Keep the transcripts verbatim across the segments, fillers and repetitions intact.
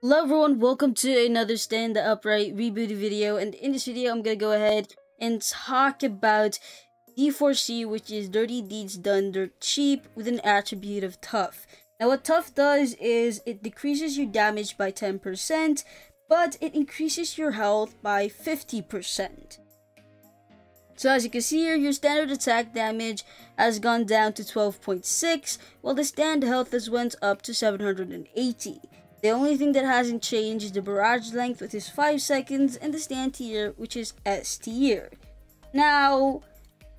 Hello everyone, welcome to another Stand Upright Rebooted video, and in this video I'm gonna go ahead and talk about D four C, which is Dirty Deeds Done Dirt Cheap, with an attribute of Tough. Now what Tough does is it decreases your damage by ten percent, but it increases your health by fifty percent. So as you can see here, your standard attack damage has gone down to twelve point six, while the stand health has went up to seven hundred eighty. The only thing that hasn't changed is the barrage length, which is five seconds, and the stand tier, which is S tier. Now,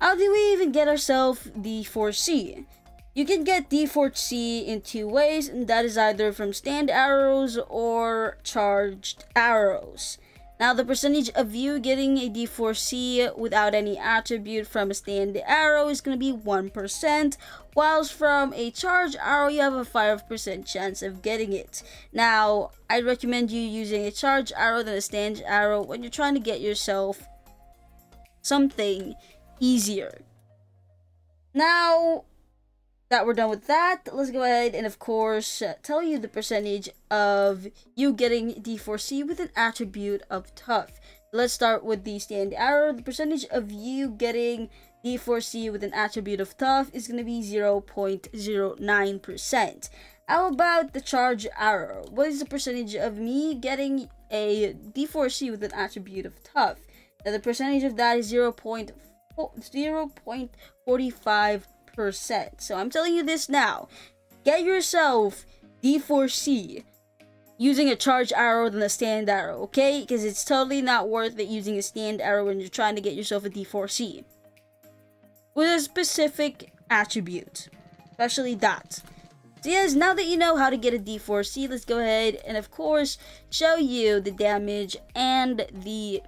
how do we even get ourselves D four C? You can get D four C in two ways, and that is either from stand arrows or charged arrows. Now, the percentage of you getting a D four C without any attribute from a stand arrow is going to be one percent, whilst from a charge arrow, you have a five percent chance of getting it. Now, I'd recommend you using a charge arrow than a stand arrow when you're trying to get yourself something easier. Now that we're done with that, let's go ahead and of course uh, tell you the percentage of you getting D four C with an attribute of Tough. Let's start with the stand arrow. The percentage of you getting D four C with an attribute of Tough is going to be zero point zero nine percent. How about the charge arrow? What is the percentage of me getting a D four C with an attribute of Tough? Now the percentage of that is zero point four five percent. So I'm telling you this now, get yourself D four C using a charge arrow than a stand arrow, okay? Because it's totally not worth it using a stand arrow when you're trying to get yourself a D four C with a specific attribute, especially that. So yes, now that you know how to get a D four C, let's go ahead and of course show you the damage and the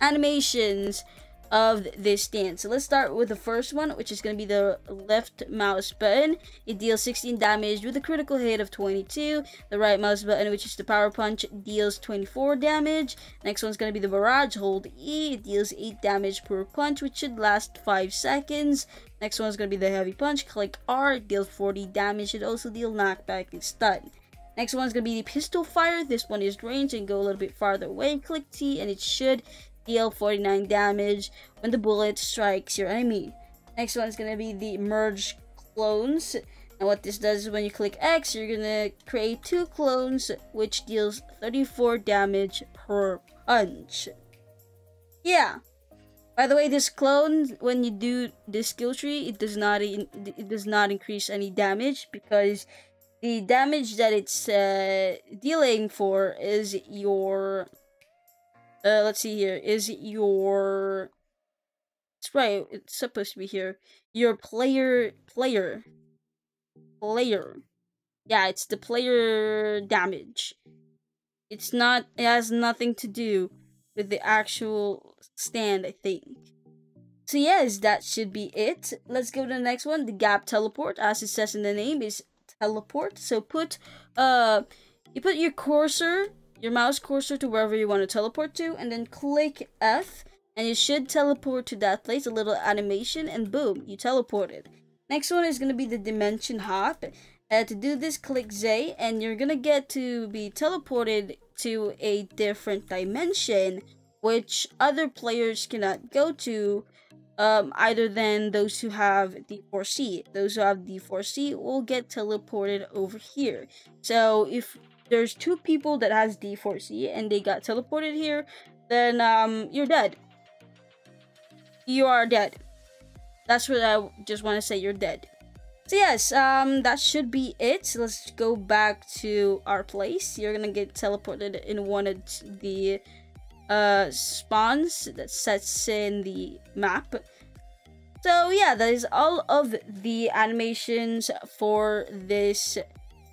animations of this stand. So let's start with the first one, which is going to be the left mouse button. It deals sixteen damage with a critical hit of twenty-two. The right mouse button, which is the power punch, deals twenty-four damage. Next one's going to be the barrage hold E. It deals eight damage per punch, which should last five seconds. Next one's going to be the heavy punch. Click R. It deals forty damage. It also deals knockback and stun. Next one's going to be the pistol fire. This one is range and go a little bit farther away. Click T and it should deal forty-nine damage when the bullet strikes your enemy. Next one is going to be the merge clones. Now what this does is when you click X, you're going to create two clones, which deals thirty-four damage per punch. Yeah. By the way, this clone, when you do this skill tree, it does not it does not increase any damage, because the damage that it's uh, dealing for is your... Uh, let's see here, is your, it's right, it's supposed to be here, your player, player, player, yeah, it's the player damage. It's not, it has nothing to do with the actual stand, I think. So yes, that should be it. Let's go to the next one, the gap teleport. As it says in the name, is teleport, so put, uh, you put your cursor, your mouse cursor to wherever you want to teleport to, and then click F, and you should teleport to that place, a little animation, and boom, you teleported. Next one is going to be the dimension hop. Uh, to do this, click Z, and you're going to get to be teleported to a different dimension, which other players cannot go to, um, either than those who have D four C. Those who have D four C will get teleported over here. So if there's two people that has D four C and they got teleported here, then um, you're dead. You are dead. That's what I just want to say, you're dead. So yes, um, that should be it. So let's go back to our place. You're going to get teleported in one of the uh, spawns that sets in the map. So yeah, that is all of the animations for this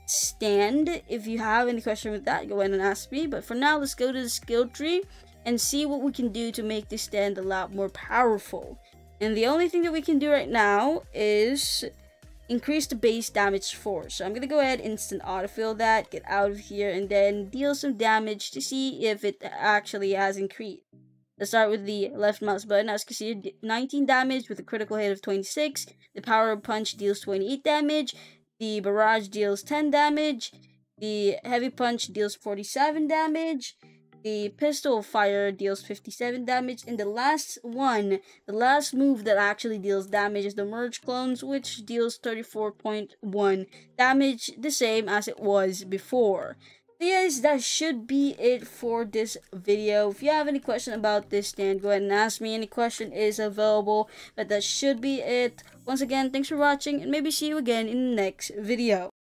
stand. If you have any question with that, go ahead and ask me, but for now let's go to the skill tree and see what we can do to make this stand a lot more powerful. And the only thing that we can do right now is increase the base damage four. So I'm gonna go ahead, instant autofill that, get out of here, and then deal some damage to see if it actually has increased. Let's start with the left mouse button. As you can see, nineteen damage with a critical hit of twenty-six. The power punch deals twenty-eight damage. The barrage deals ten damage. The heavy punch deals forty-seven damage. The pistol fire deals fifty-seven damage, and the last one, the last move that actually deals damage is the merge clones, which deals thirty-four point one damage, the same as it was before. So yes, that should be it for this video. If you have any question about this stand, go ahead and ask me. Any question is available, but that should be it. Once again, thanks for watching, and maybe see you again in the next video.